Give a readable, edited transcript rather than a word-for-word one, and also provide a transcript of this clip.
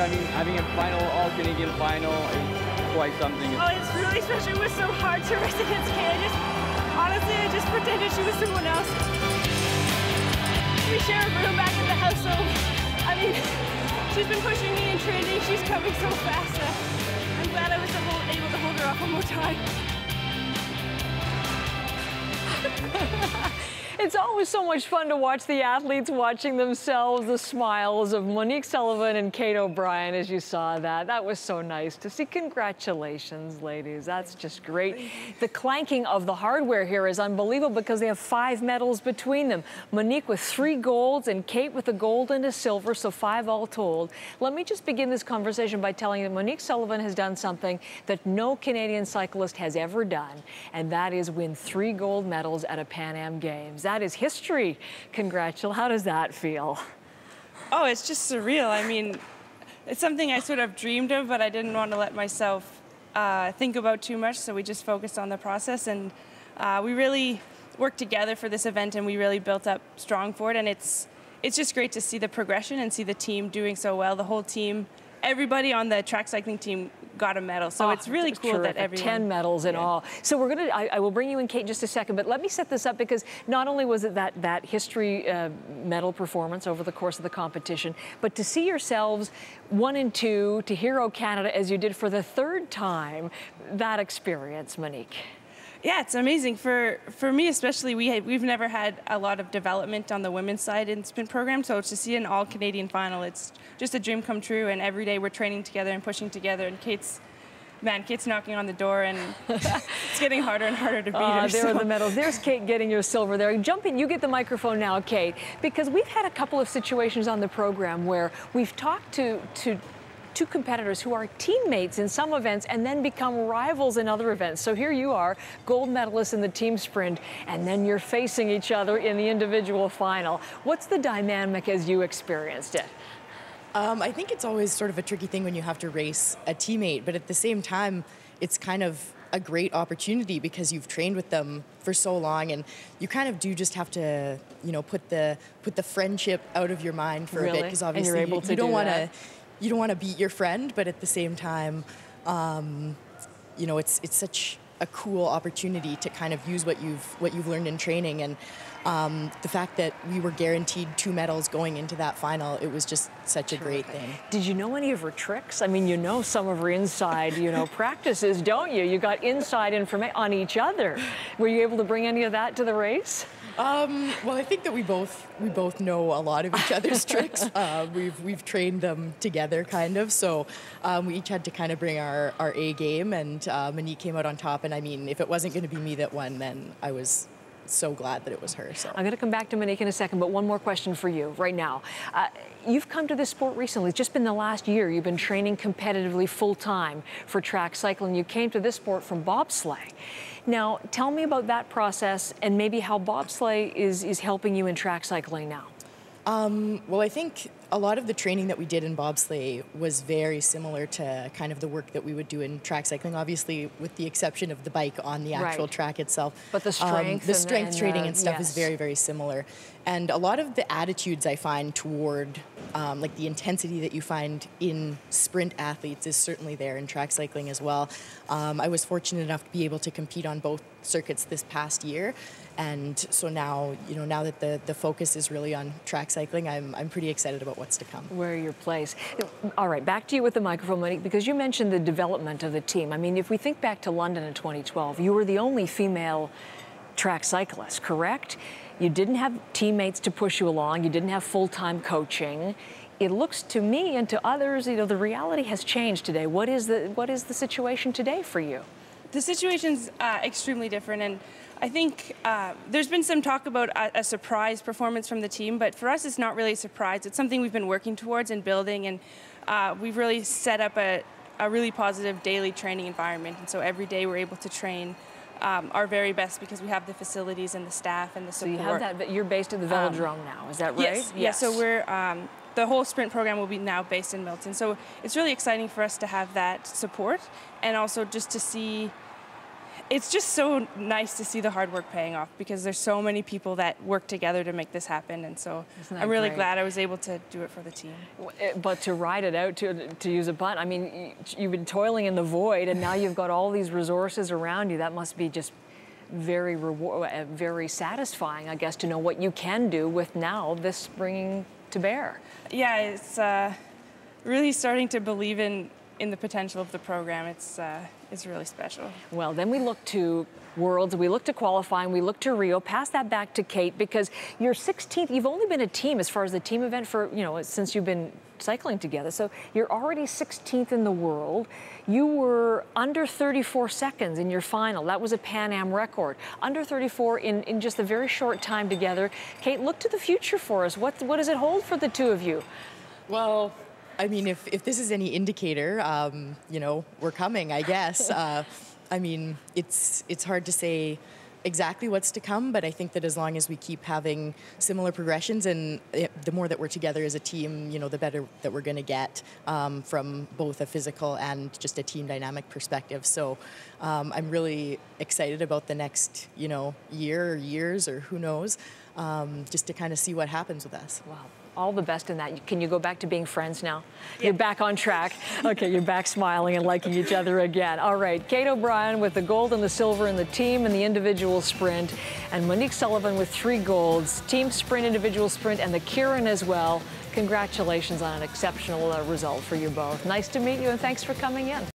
I mean, having a final, all-Canadian final is quite something. Well, it's really special. It was so hard to race against Kate. I just pretended she was someone else. We share a room back at the house, so, I mean, she's been pushing me in training. She's coming so fast. I'm glad I was able to hold her off one more time. It's always so much fun to watch the athletes watching themselves, the smiles of Monique Sullivan and Kate O'Brien as you saw that. That was so nice to see. Congratulations, ladies. That's just great. The clanking of the hardware here is unbelievable because they have 5 medals between them. Monique with 3 golds and Kate with a gold and a silver, so 5 all told. Let me just begin this conversation by telling you that Monique Sullivan has done something that no Canadian cyclist has ever done, and that is win 3 gold medals at a Pan Am Games. That is history. Congratulations. How does that feel? Oh, it's just surreal. I mean, it's something I sort of dreamed of, but I didn't want to let myself think about too much, so we just focused on the process, and we really worked together for this event, and we really built up strong for it, and it's just great to see the progression and see the team doing so well. The whole team, everybody on the track cycling team got a medal, so it's really cool that everyone... 10 medals in all. So we're going to, I will bring you in, Kate, just a second, but let me set this up because not only was it that history medal performance over the course of the competition, but to see yourselves 1 and 2, to hero Canada as you did for the 3rd time, that experience, Monique. Yeah, it's amazing. For me especially, we've never had a lot of development on the women's side in sprint program, so to see an all-Canadian final, it's just a dream come true, and every day we're training together and pushing together, and Kate's knocking on the door, and it's getting harder and harder to beat her. There are the medals. There's Kate getting your silver there. Jump in. You get the microphone now, Kate, because we've had a couple of situations on the program where we've talked to two competitors who are teammates in some events and then become rivals in other events. So here you are, gold medalist in the team sprint, and then you're facing each other in the individual final. What's the dynamic as you experienced it? I think it's always sort of a tricky thing when you have to race a teammate, but at the same time, it's kind of a great opportunity because you've trained with them for so long, and you kind of do just have to, you know, put the friendship out of your mind for a bit, because obviously you don't want to. You don't want to beat your friend, but at the same time, you know, it's such a cool opportunity to kind of use what you've learned in training, and the fact that we were guaranteed 2 medals going into that final, it was just such a great thing. Did you know any of her tricks? I mean, you know some of her inside, you know, practices, don't you? You got inside information on each other. Were you able to bring any of that to the race? Well, I think that we both know a lot of each other's tricks. We've trained them together, kind of. So we each had to kind of bring our A game, and Monique came out on top. And I mean, if it wasn't going to be me that won, then I was so glad that it was her. So I'm going to come back to Monique in a second, but one more question for you right now. You've come to this sport recently. It's just been the last year. You've been training competitively full time for track cycling. You came to this sport from bobsleigh. Now, tell me about that process and maybe how bobsleigh is helping you in track cycling now. Well, I think a lot of the training that we did in bobsleigh was very similar to kind of the work that we would do in track cycling, obviously with the exception of the bike on the actual track itself. But the strength, training and stuff is very, very similar. And a lot of the attitudes I find toward like the intensity that you find in sprint athletes is certainly there in track cycling as well. I was fortunate enough to be able to compete on both circuits this past year. And so now, you know, now that the focus is really on track cycling, I'm pretty excited about what's to come. Where your place. All right, back to you with the microphone, Monique, because you mentioned the development of the team. I mean, if we think back to London in 2012, you were the only female track cyclist, correct? You didn't have teammates to push you along. You didn't have full-time coaching. It looks to me and to others, you know, the reality has changed today. What is the situation today for you? The situation's extremely different, and I think there's been some talk about a surprise performance from the team, but for us it's not really a surprise. It's something we've been working towards and building, and we've really set up a really positive daily training environment, and so every day we're able to train our very best because we have the facilities and the staff and the support. So you have that, but you're based at the Velodrome now, is that right? Yes, yes. So we're, the whole sprint program will be now based in Milton. So it's really exciting for us to have that support, and also just to see it's just so nice to see the hard work paying off, because there's so many people that work together to make this happen, and so I'm really glad I was able to do it for the team. But to ride it out, to use a bunt, I mean, you've been toiling in the void, and now you've got all these resources around you. That must be just very very satisfying, I guess, to know what you can do with now this bringing to bear. Yeah, it's really starting to believe in the potential of the program. It's really special. Well, then we look to Worlds, we look to qualifying, we look to Rio. Pass that back to Kate, because you're 16th. You've only been a team as far as the team event for, you know, since you've been cycling together. So you're already 16th in the world. You were under 34 seconds in your final. That was a Pan Am record. Under 34 in just a very short time together. Kate, look to the future for us. What does it hold for the two of you? Well, I mean, if this is any indicator, you know, we're coming, I guess. I mean, it's hard to say exactly what's to come, but I think that as long as we keep having similar progressions, and the more that we're together as a team, you know, the better that we're going to get from both a physical and just a team dynamic perspective. So I'm really excited about the next, you know, year or years, or who knows, just to kind of see what happens with us. Wow. All the best in that. Can you go back to being friends now? Yeah. You're back on track. Okay, you're back smiling and liking each other again. All right, Kate O'Brien with the gold and the silver in the team and the individual sprint, and Monique Sullivan with 3 golds, team sprint, individual sprint, and the Kierin as well. Congratulations on an exceptional result for you both. Nice to meet you, and thanks for coming in.